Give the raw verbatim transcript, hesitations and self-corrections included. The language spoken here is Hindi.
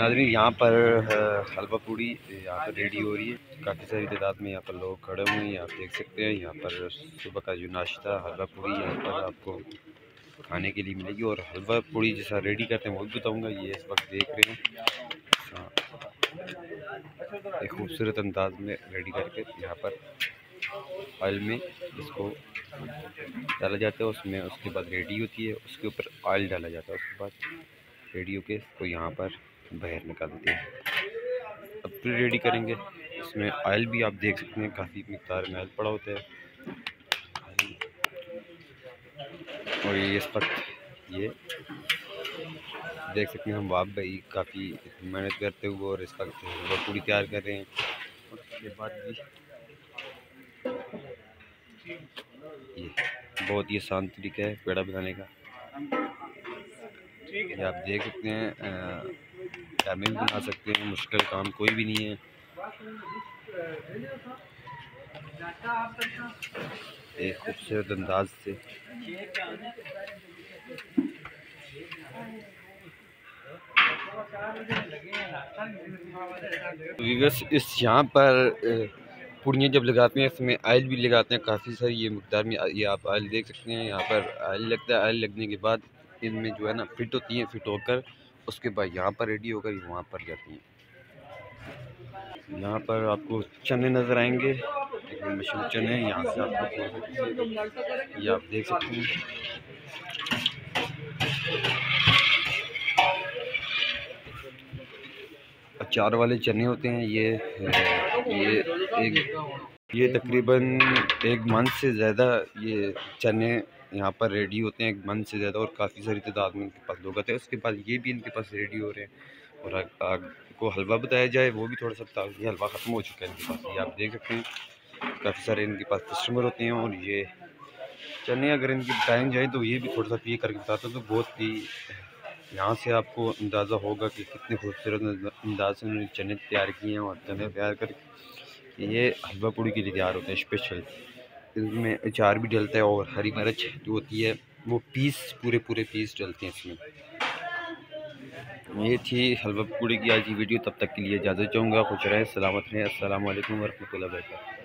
नाजरीन यहाँ पर हलवा पूरी यहाँ पर रेडी हो रही है। काफ़ी सारी तादाद में यहाँ पर लोग खड़े हुए हैं, आप देख सकते हैं। यहाँ पर सुबह का जो नाश्ता हलवा पूरी यहाँ पर आपको खाने के लिए मिलेगी, और हलवा पूरी जैसा रेडी करते हैं वो भी बताऊँगा। ये इस वक्त देख रहे हैं एक खूबसूरत अंदाज में रेडी करके यहाँ पर ऑयल में इसको डाला जाता है, उसमें उसके बाद रेडी होती है, उसके ऊपर ऑयल डाला जाता है, उसके बाद रेडी होके इसको यहाँ पर बाहर निकाल देते हैं। अब फिर रेडी करेंगे, इसमें ऑयल भी आप देख सकते हैं काफ़ी मिकदार में ऑयल पड़ा होता है। और ये इस वक्त ये देख सकते हैं हम बाप भाई काफ़ी मेहनत करते हुए और इसका पूरी तैयार कर रहे हैं। और उसके बाद भी ये बहुत ही आसान तरीका है पेड़ा बनाने का, ये आप देख सकते हैं। घर में भी बना सकते हैं, मुश्किल काम कोई भी नहीं है। एक खूबसूरत अंदाज से व्यूअर्स इस यहाँ पर पूड़ियाँ जब लगाते हैं इसमें आयल भी लगाते हैं काफ़ी सारी ये मकदार में। ये आप आयल देख सकते हैं, यहाँ पर आयल लगता है। आयल लगने के बाद इनमें जो है ना फिट होती हैं, फिट होकर उसके बाद यहाँ पर रेडी होकर वहाँ पर जाती हैं। यहाँ पर आपको चने नज़र आएंगे, मशहूर चने यहाँ से आपको ये आप देख सकते हैं। अचार वाले चने होते हैं ये ये एक ये तकरीबन एक मंथ से ज़्यादा ये चने यहाँ पर रेडी होते हैं, एक मंथ से ज़्यादा, और काफ़ी सारी तादाद में इनके पास लोग आते हैं। उसके बाद ये भी इनके पास रेडी हो रहे हैं। और आग, आग को हलवा बताया जाए वो भी थोड़ा सा बता, ये हलवा ख़त्म हो चुका है इनके पास। ये आप देख सकते हैं काफ़ी सारे इनके पास कस्टमर होते हैं। और ये चने अगर इनके बताए जाए तो ये भी थोड़ा सा ये करके बताता हूँ, तो बहुत ही यहाँ से आपको अंदाज़ा होगा कि कितने खूबसूरत अंदाज से उन्होंने चने तैयार किए हैं। और चने तैयार करके ये हलवा पूड़ी के लिए तैयार होते हैं स्पेशल। इसमें अचार भी डलता है और हरी मिर्च जो होती है वो पीस पूरे पूरे पीस डलते हैं इसमें। ये थी हलवा पूड़ी की आज की वीडियो। तब तक के लिए इजाज़त चाहूँगा, खुश रहें, सलामत रहें। अस्सलामु अलैकुम वरहमतुल्लाहि वबरकातुहू।